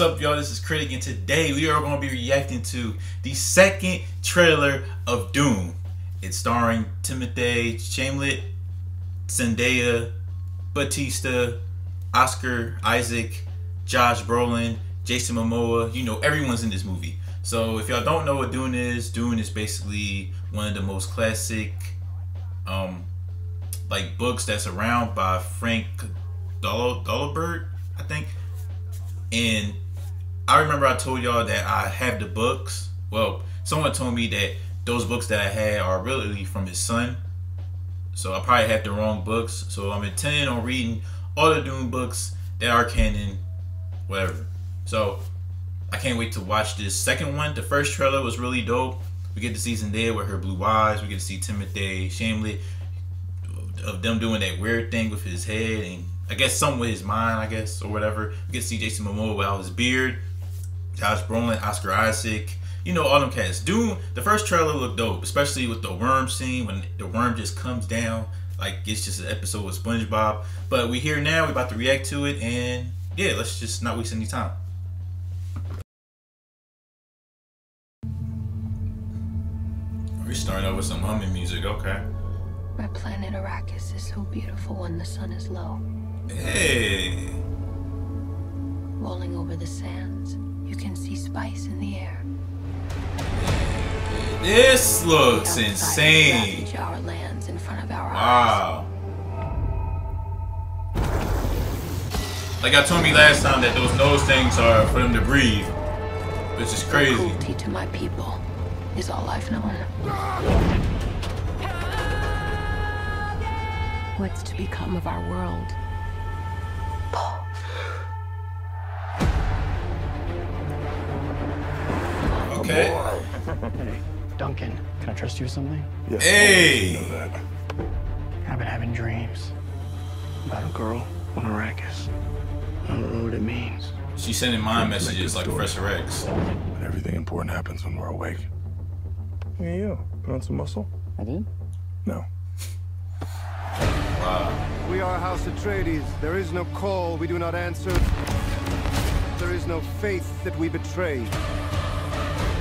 Sup y'all, this is Critic, and today we are going to be reacting to the second trailer of Dune. It's starring Timothée Chalamet, Zendaya, Batista, Oscar Isaac, Josh Brolin, Jason Momoa. You know, everyone's in this movie. So if y'all don't know what Dune is basically one of the most classic like books that's around by Frank Herbert, I think. And I remember I told y'all that I have the books. Well, someone told me that those books that I had are really from his son. So I probably have the wrong books. So I'm intending on reading all the Dune books that are canon, whatever. So I can't wait to watch this second one. The first trailer was really dope. We get to see Zendaya with her blue eyes. We get to see Timothée Chalamet of them doing that weird thing with his head, and I guess some with his mind, I guess, or whatever. We get to see Jason Momoa without his beard, Josh Brolin, Oscar Isaac, you know, all them cats. Dune, the first trailer looked dope, especially with the worm scene, when the worm just comes down, like it's just an episode of SpongeBob. But we here now, we're about to react to it, and yeah, let's just not waste any time. We starting out with some humming music, okay. My planet Arrakis is so beautiful when the sun is low. Hey. Rolling over the sands, you can see spice in the air. This looks outside insane. Our lands in front of our wow. Eyes. Like I told me last time that those things are for them to breathe, which is crazy. The cruelty to my people is all I've known. What's to become of our world? Paul. Okay. Hey, Duncan, can I trust you with something? Yes. Hey. I know that. I've been having dreams about a girl on Arrakis. I don't know what it means. She's sending mind messages like Professor X. But everything important happens when we're awake. Look at you. Put on some muscle. I did? No. Wow. We are House Atreides. There is no call we do not answer. There is no faith that we betray.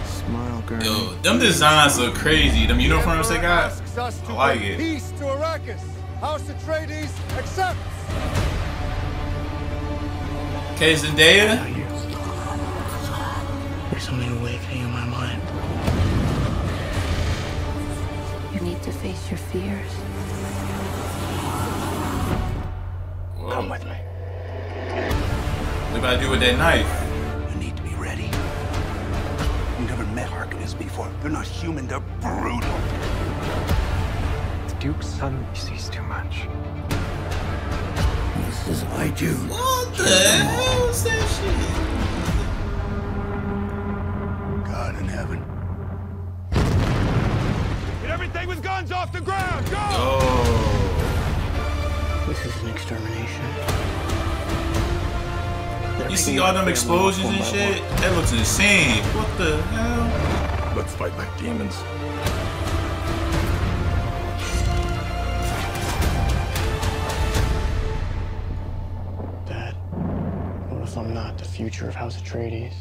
Smile, girl. Yo, them designs look crazy. Them uniforms they got. I like it. Peace to Arrakis. House Atreides accepts. Okay, Zendaya. There's something awakening in my mind. You need to face your fears. Whoa. Come with me. What do I do with that knife? You need to be ready. You never met Harkness before. They're not human, they're brutal. The Duke's son sees too much. This is my Dune. What the hell is that shit? God in heaven. Get everything with guns off the ground! Go! Oh. This is an extermination. You see all them explosions and shit? That looks insane. What the hell? Let's fight like demons. Dad, what if I'm not the future of House Atreides?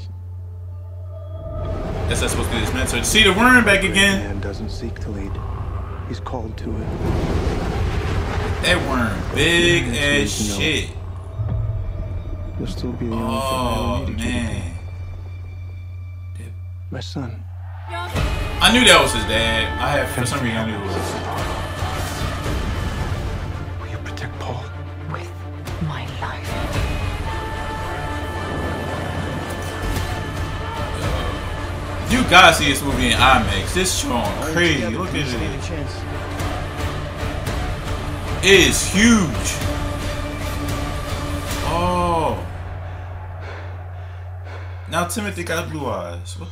Guess that's supposed to be his mentor. See the worm back again. Man doesn't seek to lead. He's called to it. That worm big as shit. You'll still be the only thing I need to man. Keep. My son. I knew that was his dad. I have for some reason I knew it was. Will you protect Paul? With my life. You gotta see this movie in IMAX. This strong crazy. Look at it. It is huge. Oh. Now Timothée got blue eyes. What?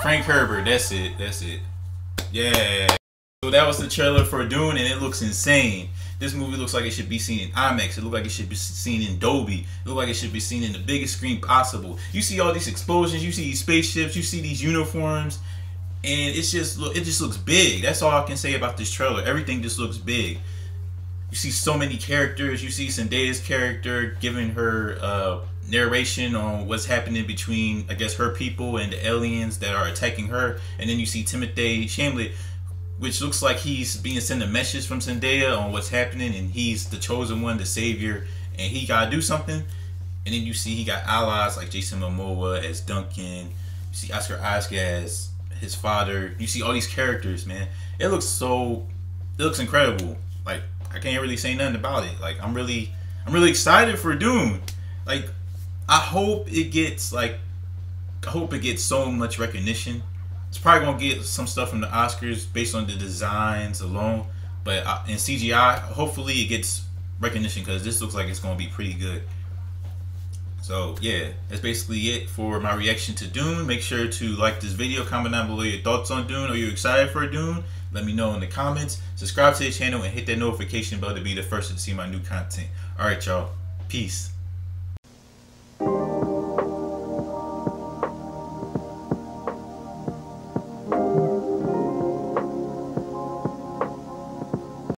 Frank Herbert, that's it. That's it. Yeah. So that was the trailer for Dune, and it looks insane. This movie looks like it should be seen in IMAX. It looks like it should be seen in Dolby. It looks like it should be seen in the biggest screen possible. You see all these explosions. You see these spaceships. You see these uniforms. and it's just, it just looks big. That's all I can say about this trailer. Everything just looks big. You see so many characters. You see Zendaya's character giving her narration on what's happening between, I guess, her people and the aliens that are attacking her. And then you see Timothée Chalamet, which looks like he's being sent a message from Zendaya on what's happening, and he's the chosen one, the savior, and he gotta do something. And then you see he got allies like Jason Momoa as Duncan. You see Oscar Isaac as his father. You see all these characters, man. It looks so, it looks incredible. Like, I can't really say nothing about it. Like, I'm really excited for Dune. Like, I hope it gets so much recognition. It's probably gonna get some stuff from the Oscars based on the designs alone, but in CGI, hopefully it gets recognition because this looks like it's gonna be pretty good. So yeah, that's basically it for my reaction to Dune. Make sure to like this video, comment down below your thoughts on Dune. Are you excited for Dune? Let me know in the comments. Subscribe to the channel and hit that notification bell to be the first to see my new content. All right, y'all. Peace.